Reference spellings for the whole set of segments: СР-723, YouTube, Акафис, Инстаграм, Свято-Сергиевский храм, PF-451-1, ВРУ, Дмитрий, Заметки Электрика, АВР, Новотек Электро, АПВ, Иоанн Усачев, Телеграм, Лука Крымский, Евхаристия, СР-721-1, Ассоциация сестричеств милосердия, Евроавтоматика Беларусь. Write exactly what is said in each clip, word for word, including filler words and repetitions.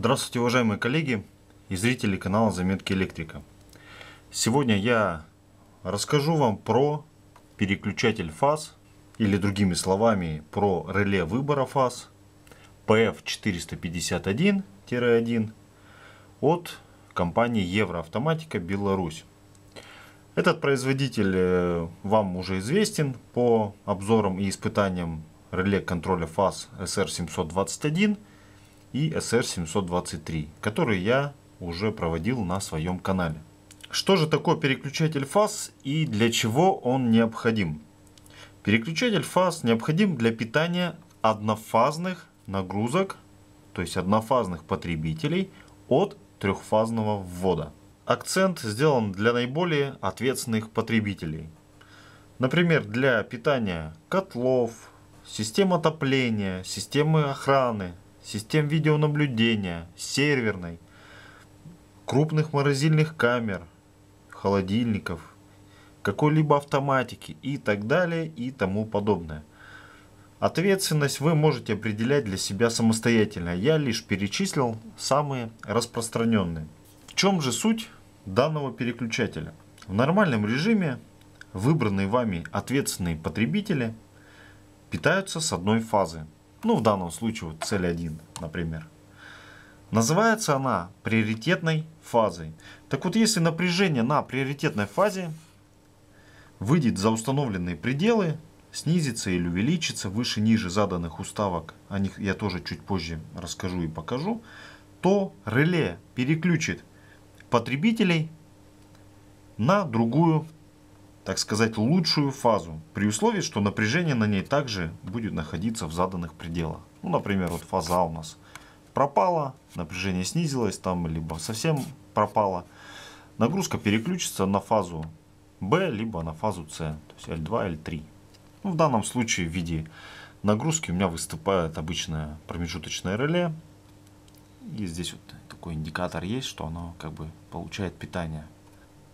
Здравствуйте, уважаемые коллеги и зрители канала Заметки Электрика. Сегодня я расскажу вам про переключатель фаз, или другими словами, про реле выбора фаз пэ эф четыреста пятьдесят один один от компании Евроавтоматика Беларусь. Этот производитель вам уже известен по обзорам и испытаниям реле контроля фаз эс эр семьсот двадцать один и эс эр семьсот двадцать три, которые я уже проводил на своем канале. Что же такое переключатель фаз и для чего он необходим? Переключатель фаз необходим для питания однофазных нагрузок, то есть однофазных потребителей от трехфазного ввода. Акцент сделан для наиболее ответственных потребителей. Например, для питания котлов, систем отопления, системы охраны, систем видеонаблюдения, серверной, крупных морозильных камер, холодильников, какой-либо автоматики и так далее и тому подобное. Ответственность вы можете определять для себя самостоятельно. Я лишь перечислил самые распространенные. В чем же суть данного переключателя? В нормальном режиме выбранные вами ответственные потребители питаются с одной фазы. Ну, в данном случае вот цель один, например. Называется она приоритетной фазой. Так вот, если напряжение на приоритетной фазе выйдет за установленные пределы, снизится или увеличится выше-ниже заданных уставок, о них я тоже чуть позже расскажу и покажу, то реле переключит потребителей на другую, так сказать, лучшую фазу, при условии, что напряжение на ней также будет находиться в заданных пределах. Ну, например, вот фаза у нас пропала, напряжение снизилось там, либо совсем пропало. Нагрузка переключится на фазу Б, либо на фазу С, то есть эль два, эль три. Ну, в данном случае в виде нагрузки у меня выступает обычное промежуточное реле. И здесь вот такой индикатор есть, что оно как бы получает питание.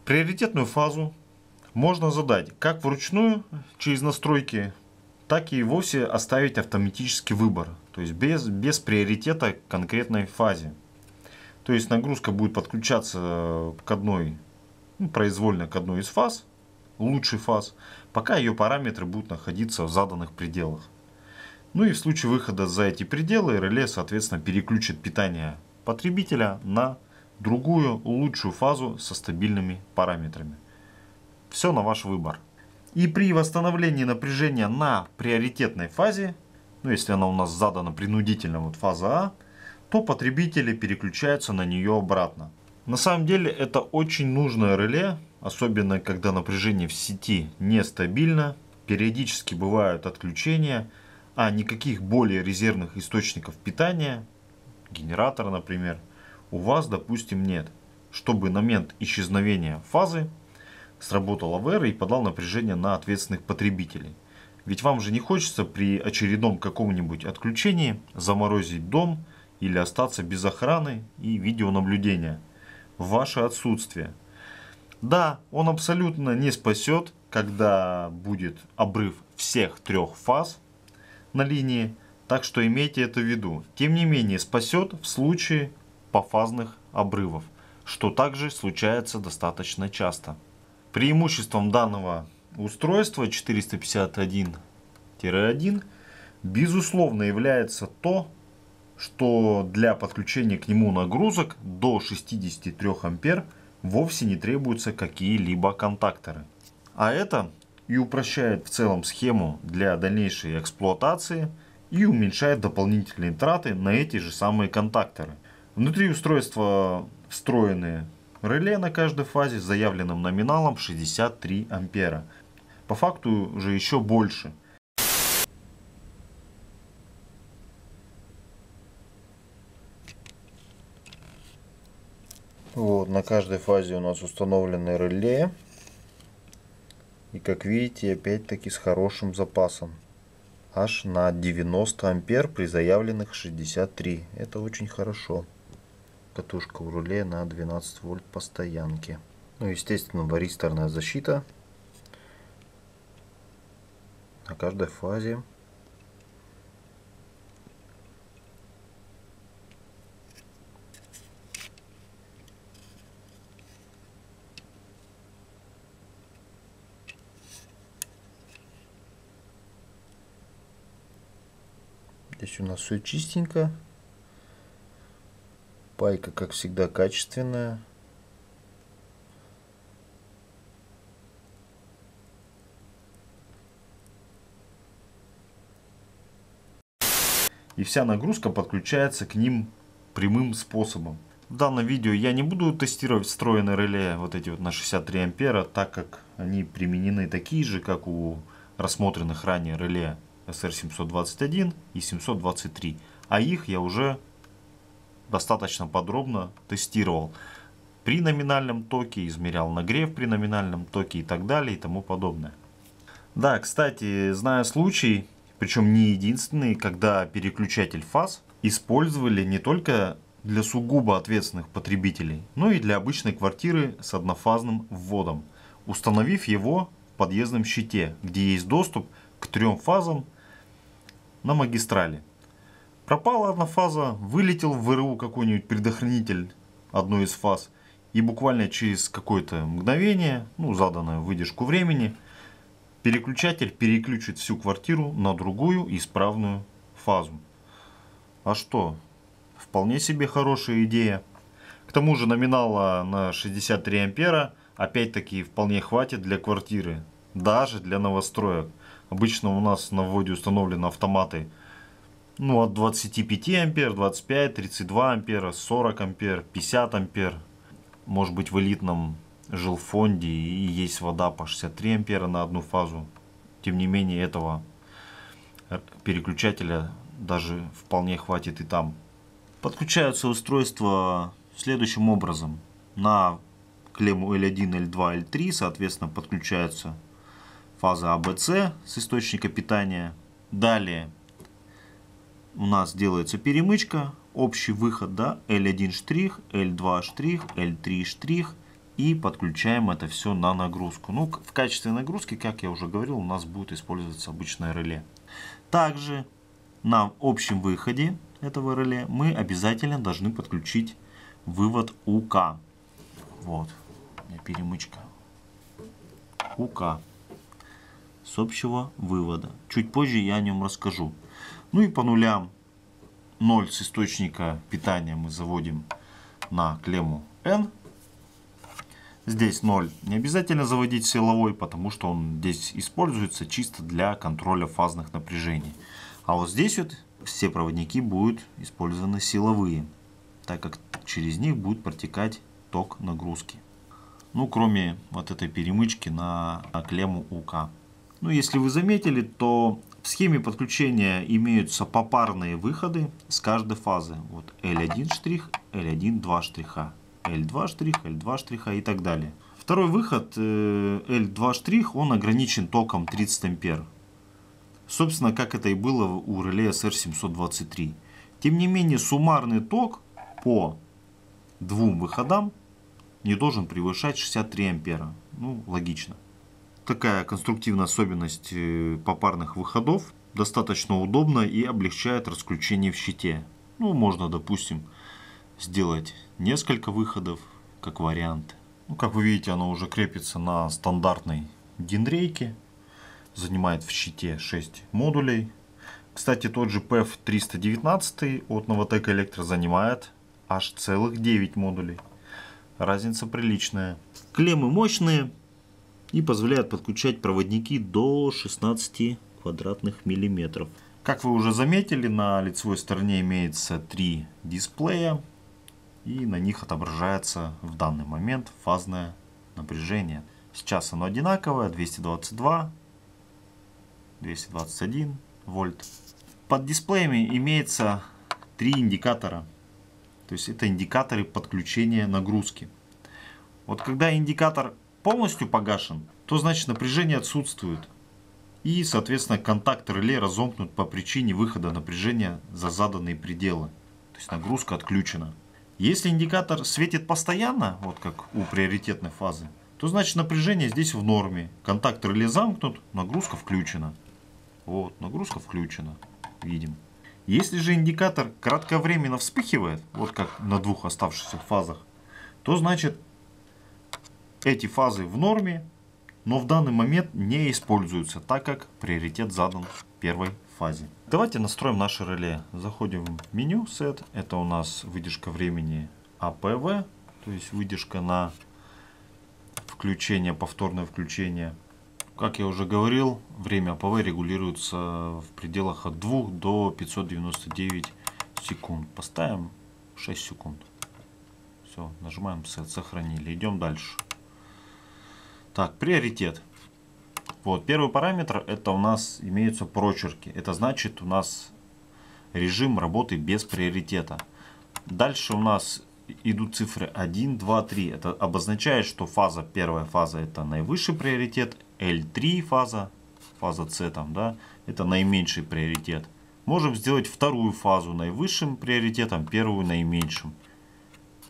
Приоритетную фазу можно задать как вручную через настройки, так и вовсе оставить автоматический выбор. То есть без, без приоритета к конкретной фазе. То есть нагрузка будет подключаться к одной, ну, произвольно к одной из фаз, лучшей фаз, пока ее параметры будут находиться в заданных пределах. Ну и в случае выхода за эти пределы реле, соответственно, переключит питание потребителя на другую, лучшую фазу со стабильными параметрами. Все на ваш выбор. И при восстановлении напряжения на приоритетной фазе, ну если она у нас задана принудительно, вот фаза А, то потребители переключаются на нее обратно. На самом деле это очень нужное реле, особенно когда напряжение в сети нестабильно, периодически бывают отключения, а никаких более резервных источников питания, генератора, например, у вас, допустим, нет, чтобы на момент исчезновения фазы сработал АВР и подал напряжение на ответственных потребителей. Ведь вам же не хочется при очередном каком-нибудь отключении заморозить дом или остаться без охраны и видеонаблюдения в ваше отсутствие. Да, он абсолютно не спасет, когда будет обрыв всех трех фаз на линии, так что имейте это в виду. Тем не менее, спасет в случае пофазных обрывов, что также случается достаточно часто. Преимуществом данного устройства четыреста пятьдесят один один безусловно является то, что для подключения к нему нагрузок до шестидесяти трёх ампер вовсе не требуются какие-либо контакторы. А это и упрощает в целом схему для дальнейшей эксплуатации и уменьшает дополнительные траты на эти же самые контакторы. Внутри устройства встроены реле на каждой фазе с заявленным номиналом шестьдесят три ампера. По факту же еще больше. Вот, на каждой фазе у нас установлены реле. И как видите, опять-таки с хорошим запасом. Аж на девяносто ампер при заявленных шестидесяти трёх. Это очень хорошо. Катушка в руле на двенадцать вольт по стоянке. Ну, естественно, варисторная защита. На каждой фазе. Здесь у нас все чистенько. Пайка, как всегда, качественная. И вся нагрузка подключается к ним прямым способом. В данном видео я не буду тестировать встроенные реле вот эти вот на шестьдесят три ампера, так как они применены такие же, как у рассмотренных ранее реле эс эр семьсот двадцать один и семьсот двадцать три. А их я уже достаточно подробно тестировал. При номинальном токе измерял нагрев при номинальном токе и так далее и тому подобное. Да, кстати, знаю случай, причем не единственный, когда переключатель фаз использовали не только для сугубо ответственных потребителей, но и для обычной квартиры с однофазным вводом, установив его в подъездном щите, где есть доступ к трем фазам на магистрали. Пропала одна фаза, вылетел в ВРУ какой-нибудь предохранитель одной из фаз, и буквально через какое-то мгновение, ну, заданную выдержку времени, переключатель переключит всю квартиру на другую исправную фазу. А что? Вполне себе хорошая идея. К тому же номинала на шестьдесят три ампера опять-таки вполне хватит для квартиры. Даже для новостроек. Обычно у нас на вводе установлены автоматы, ну, от двадцати пяти ампер, двадцати пяти, тридцати двух ампер, сорока ампер, пятидесяти ампер. Может быть, в элитном жилфонде и есть вода по шестьдесят три ампера на одну фазу. Тем не менее, этого переключателя даже вполне хватит и там. Подключаются устройства следующим образом. На клемму эль один, эль два, эль три соответственно подключаются фазы а бэ цэ с источника питания. Далее у нас делается перемычка, общий выход, да, эль один штрих, эль два штрих, эль три штрих. И подключаем это все на нагрузку. Ну, в качестве нагрузки, как я уже говорил, у нас будет использоваться обычное реле. Также на общем выходе этого реле мы обязательно должны подключить вывод УК. Вот, у меня перемычка. УК с общего вывода. Чуть позже я о нем расскажу. Ну и по нулям ноль с источника питания мы заводим на клемму N. Здесь ноль не обязательно заводить силовой, потому что он здесь используется чисто для контроля фазных напряжений. А вот здесь вот все проводники будут использованы силовые, так как через них будет протекать ток нагрузки. Ну, кроме вот этой перемычки на клемму УК. Ну, если вы заметили, то в схеме подключения имеются попарные выходы с каждой фазы. Вот эль один штрих, эль один два штриха. эль два штрих, эль два штриха и так далее. Второй выход эль два штрих, он ограничен током тридцать ампер. Собственно, как это и было у реле эс эр семьсот двадцать три. Тем не менее, суммарный ток по двум выходам не должен превышать шестьдесят три ампера. Ну, логично. Такая конструктивная особенность попарных выходов достаточно удобна и облегчает расключение в щите. Ну, можно, допустим, сделать несколько выходов, как вариант. Ну, как вы видите, оно уже крепится на стандартной динрейке. Занимает в щите шесть модулей. Кстати, тот же пэ эф триста девятнадцать от Новотек Электро занимает аж целых девять модулей. Разница приличная. Клеммы мощные и позволяют подключать проводники до шестнадцати квадратных миллиметров. Как вы уже заметили, на лицевой стороне имеется три дисплея. И на них отображается в данный момент фазное напряжение. Сейчас оно одинаковое, двести двадцать два, двести двадцать один вольт. Под дисплеями имеется три индикатора. То есть это индикаторы подключения нагрузки. Вот когда индикатор полностью погашен, то значит напряжение отсутствует. И соответственно контакт реле разомкнут по причине выхода напряжения за заданные пределы. То есть нагрузка отключена. Если индикатор светит постоянно, вот как у приоритетной фазы, то значит напряжение здесь в норме. Контакт реле замкнут, нагрузка включена. Вот, нагрузка включена. Видим. Если же индикатор кратковременно вспыхивает, вот как на двух оставшихся фазах, то значит эти фазы в норме, но в данный момент не используются, так как приоритет задан первой фазе. Давайте настроим наше реле. Заходим в меню Set. Это у нас выдержка времени АПВ, то есть выдержка на включение, повторное включение. Как я уже говорил, время АПВ регулируется в пределах от двух до пятисот девяноста девяти секунд. Поставим шесть секунд. Все, нажимаем Set, сохранили. Идем дальше. Так, приоритет. Вот, первый параметр, это у нас имеются прочерки. Это значит, у нас режим работы без приоритета. Дальше у нас идут цифры один, два, три. Это обозначает, что фаза, первая фаза это наивысший приоритет. эл три фаза, фаза С там, да, это наименьший приоритет. Можем сделать вторую фазу наивысшим приоритетом, первую наименьшим.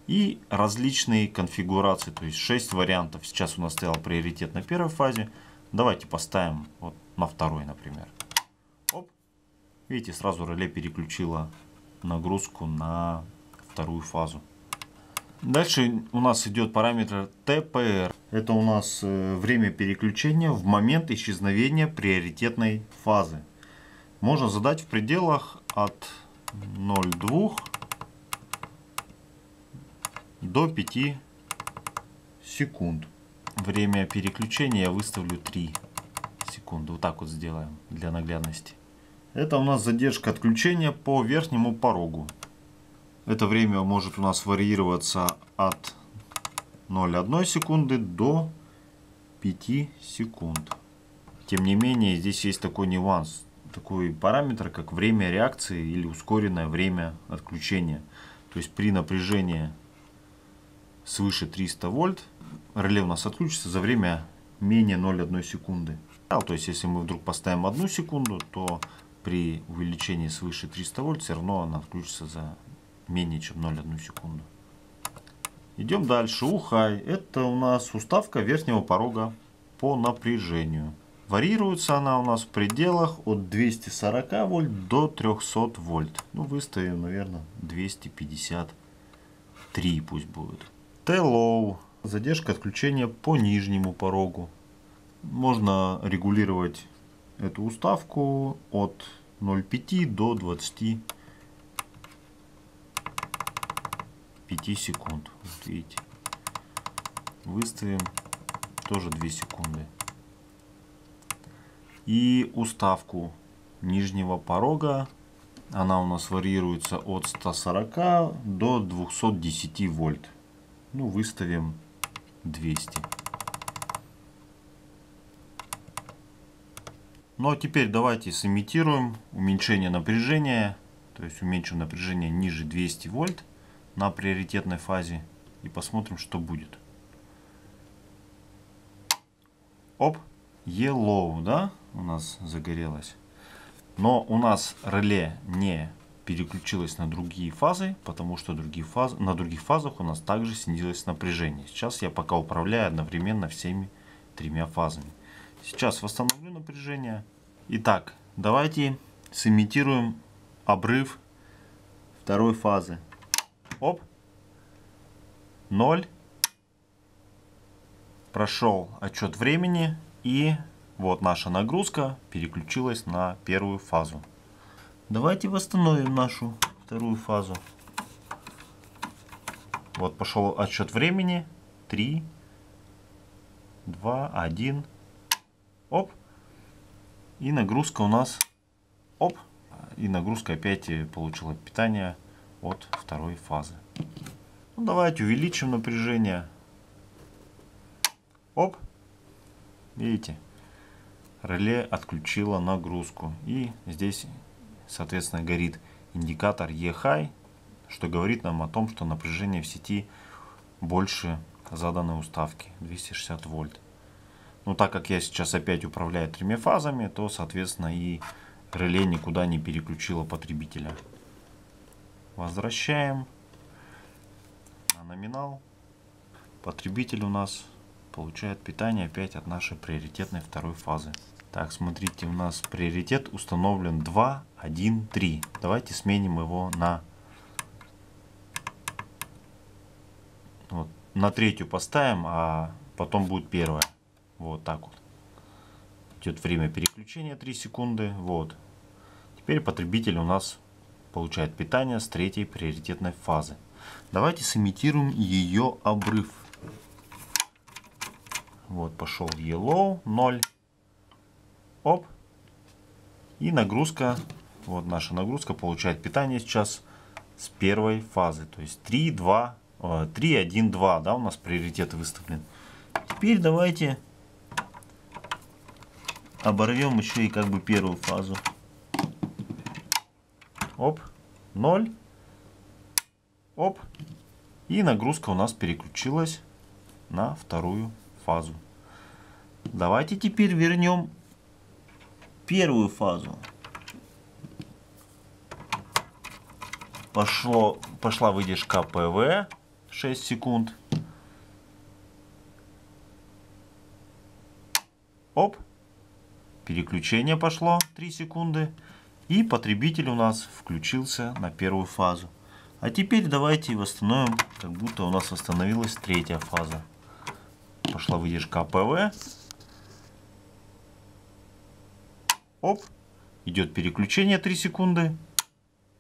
И различные конфигурации, то есть шесть вариантов. Сейчас у нас стоял приоритет на первой фазе. Давайте поставим вот на второй, например. Оп. Видите, сразу реле переключило нагрузку на вторую фазу. Дальше у нас идет параметр тэ пэ эр. Это у нас время переключения в момент исчезновения приоритетной фазы. Можно задать в пределах от ноль целых двух десятых до пяти секунд. Время переключения я выставлю три секунды. Вот так вот сделаем для наглядности. Это у нас задержка отключения по верхнему порогу. Это время может у нас варьироваться от ноль целых одной десятой секунды до пяти секунд. Тем не менее, здесь есть такой нюанс, такой параметр, как время реакции или ускоренное время отключения. То есть при напряжении свыше триста вольт реле у нас отключится за время менее ноль целых одной десятой секунды. А, то есть если мы вдруг поставим одну секунду, то при увеличении свыше триста вольт все равно она отключится за менее чем ноль целых одну десятую секунду. Идем дальше. Ухай. Это у нас уставка верхнего порога по напряжению. Варьируется она у нас в пределах от двухсот сорока вольт до трёхсот вольт. Ну, выставим, наверное, двести пятьдесят три пусть будет. тэ лоу. Задержка отключения по нижнему порогу. Можно регулировать эту уставку от ноль целых пяти десятых до двадцати пяти секунд. Вот видите. Выставим тоже две секунды. И уставку нижнего порога. Она у нас варьируется от ста сорока до двухсот десяти вольт. Ну, выставим двести. Ну, а теперь давайте сымитируем уменьшение напряжения. То есть уменьшим напряжение ниже двухсот вольт на приоритетной фазе и посмотрим, что будет. Оп, yellow, да, у нас загорелось. Но у нас реле не переключилось на другие фазы, потому что другие фазы, на других фазах у нас также снизилось напряжение. Сейчас я пока управляю одновременно всеми тремя фазами. Сейчас восстановлю напряжение. Итак, давайте сымитируем обрыв второй фазы. Оп, ноль, прошел отчет времени, и вот наша нагрузка переключилась на первую фазу. Давайте восстановим нашу вторую фазу. Вот пошел отчет времени, три, два, один, оп, и нагрузка у нас, оп, и нагрузка опять получила питание от второй фазы. Ну, давайте увеличим напряжение. Оп, видите, реле отключило нагрузку, и здесь соответственно горит индикатор и эйч ай, что говорит нам о том, что напряжение в сети больше заданной уставки двести шестьдесят вольт. Но так как я сейчас опять управляю тремя фазами, то соответственно и реле никуда не переключило потребителя. Возвращаем на номинал. Потребитель у нас получает питание опять от нашей приоритетной второй фазы. Так, смотрите, у нас приоритет установлен два, один, три. Давайте сменим его на, вот, на третью поставим, а потом будет первая. Вот так вот. Идет время переключения три секунды. Вот. Теперь потребитель у нас получает питание с третьей приоритетной фазы. Давайте сымитируем ее обрыв. Вот пошел yellow, ноль. Оп. И нагрузка. Вот наша нагрузка получает питание сейчас с первой фазы. То есть три, два, три, один, два. Да, у нас приоритет выставлен. Теперь давайте оборвем еще и как бы первую фазу. Оп, ноль. Оп. И нагрузка у нас переключилась на вторую фазу. Давайте теперь вернем первую фазу. Пошло, пошла выдержка ПВ шесть секунд. Оп. Переключение пошло три секунды. И потребитель у нас включился на первую фазу. А теперь давайте восстановим, как будто у нас восстановилась третья фаза. Пошла выдержка АПВ. Оп. Идет переключение три секунды.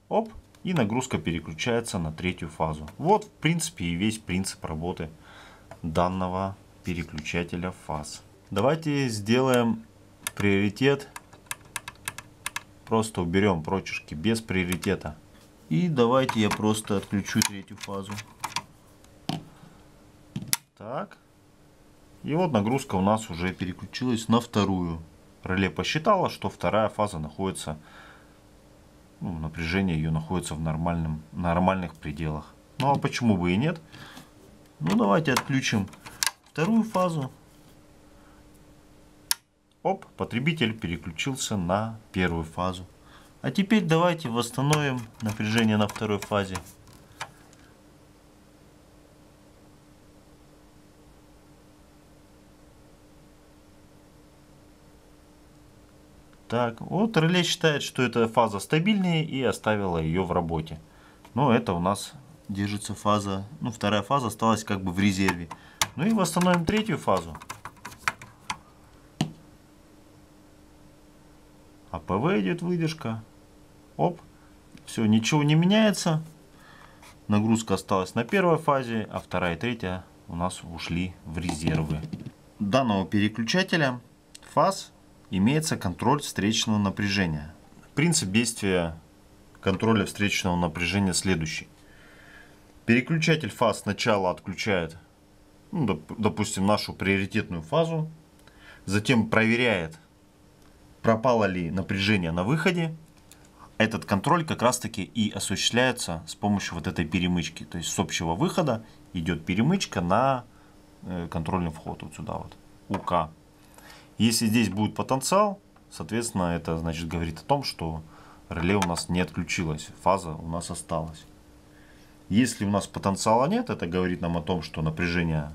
Оп. И нагрузка переключается на третью фазу. Вот, в принципе, и весь принцип работы данного переключателя фаз. Давайте сделаем приоритет. Просто уберем прочишки без приоритета. И давайте я просто отключу третью фазу. Так. И вот нагрузка у нас уже переключилась на вторую. Реле посчитала, что вторая фаза находится, ну, напряжение ее находится в нормальном, нормальных пределах. Ну а почему бы и нет? Ну давайте отключим вторую фазу. Оп, потребитель переключился на первую фазу. А теперь давайте восстановим напряжение на второй фазе. Так, вот реле считает, что эта фаза стабильнее и оставила ее в работе. Но это у нас держится фаза, ну вторая фаза осталась как бы в резерве. Ну и восстановим третью фазу. АПВ идет выдержка. Оп. Все, ничего не меняется. Нагрузка осталась на первой фазе, а вторая и третья у нас ушли в резервы. У данного переключателя фаз имеется контроль встречного напряжения. Принцип действия контроля встречного напряжения следующий. Переключатель фаз сначала отключает, ну, доп, допустим, нашу приоритетную фазу, затем проверяет, пропало ли напряжение на выходе. Этот контроль как раз таки и осуществляется с помощью вот этой перемычки. То есть с общего выхода идет перемычка на контрольный вход. Вот сюда вот. УК. Если здесь будет потенциал, соответственно, это значит говорит о том, что реле у нас не отключилось. Фаза у нас осталась. Если у нас потенциала нет, это говорит нам о том, что напряжение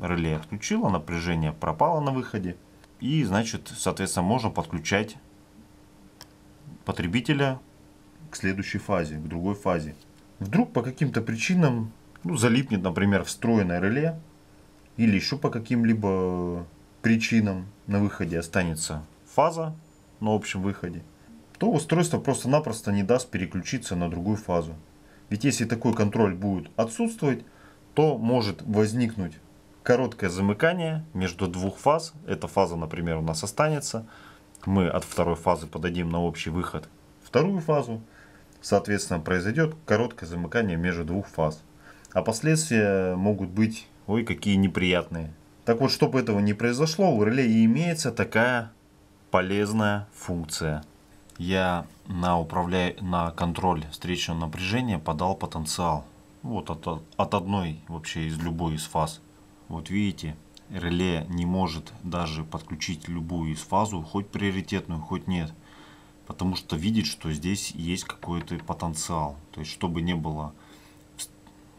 реле отключило, напряжение пропало на выходе. И, значит, соответственно, можно подключать потребителя к следующей фазе, к другой фазе. Вдруг по каким-то причинам, ну, залипнет, например, встроенное реле, или еще по каким-либо причинам на выходе останется фаза на общем выходе, то устройство просто-напросто не даст переключиться на другую фазу. Ведь если такой контроль будет отсутствовать, то может возникнуть короткое замыкание между двух фаз. Эта фаза, например, у нас останется. Мы от второй фазы подадим на общий выход вторую фазу. Соответственно, произойдет короткое замыкание между двух фаз. А последствия могут быть, ой, какие неприятные. Так вот, чтобы этого не произошло, у реле и имеется такая полезная функция. Я на, управля... на контроль встречного напряжения подал потенциал. Вот от, от одной вообще из любой из фаз. Вот видите, реле не может даже подключить любую из фазу, хоть приоритетную, хоть нет. Потому что видит, что здесь есть какой-то потенциал. То есть, чтобы не было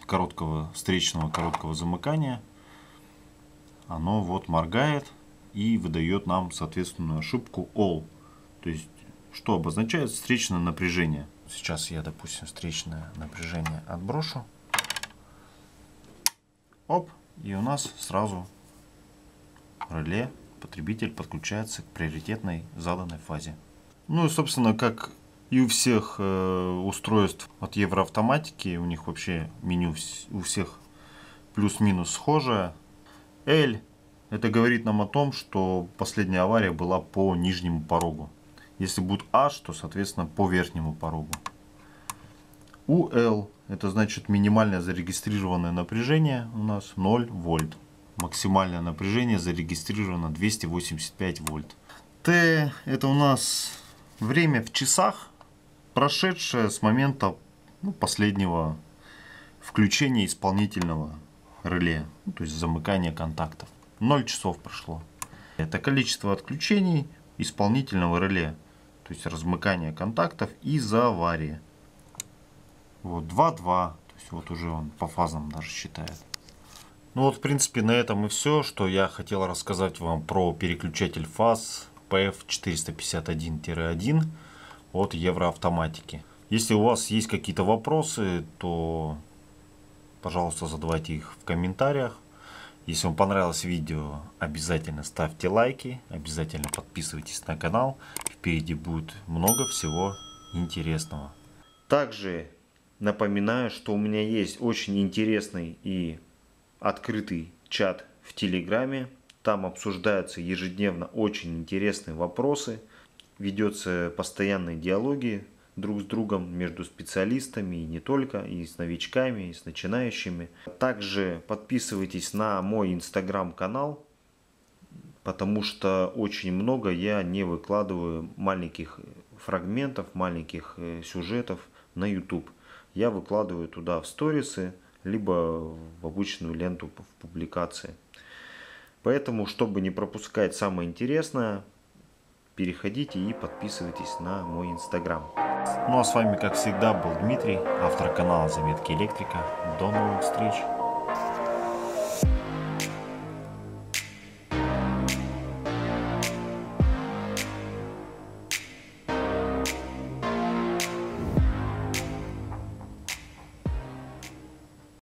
короткого встречного, короткого замыкания, оно вот моргает и выдает нам соответственную ошибку All. То есть, что обозначает встречное напряжение. Сейчас я, допустим, встречное напряжение отброшу. Оп. И у нас сразу реле, потребитель подключается к приоритетной заданной фазе. Ну и, собственно, как И у всех э, устройств от Евроавтоматики, у них вообще меню у всех плюс-минус схожее. L — это говорит нам о том, что последняя авария была по нижнему порогу. Если будет H, то, соответственно, по верхнему порогу. ю эл — это значит минимальное зарегистрированное напряжение у нас ноль вольт. Максимальное напряжение зарегистрировано двести восемьдесят пять вольт. Т — это у нас время в часах, прошедшее с момента ну, последнего включения исполнительного реле, ну, то есть замыкания контактов. ноль часов прошло. Это количество отключений исполнительного реле, то есть размыкания контактов из-за аварии. Вот два, два, то есть вот уже он по фазам даже считает. Ну вот, в принципе, на этом и все, что я хотел рассказать вам про переключатель фаз пэ эф четыреста пятьдесят один один от Евроавтоматики. Если у вас есть какие-то вопросы, то, пожалуйста, задавайте их в комментариях. Если вам понравилось видео, обязательно ставьте лайки, обязательно подписывайтесь на канал. Впереди будет много всего интересного. Также напоминаю, что у меня есть очень интересный и открытый чат в Телеграме. Там обсуждаются ежедневно очень интересные вопросы. Ведется постоянные диалоги друг с другом между специалистами и не только, и с новичками, и с начинающими. Также подписывайтесь на мой инстаграм-канал, потому что очень много я не выкладываю маленьких фрагментов, маленьких сюжетов на YouTube. Я выкладываю туда в сторисы, либо в обычную ленту в публикации. Поэтому, чтобы не пропускать самое интересное, переходите и подписывайтесь на мой инстаграм. Ну а с вами, как всегда, был Дмитрий, автор канала Заметки Электрика. До новых встреч!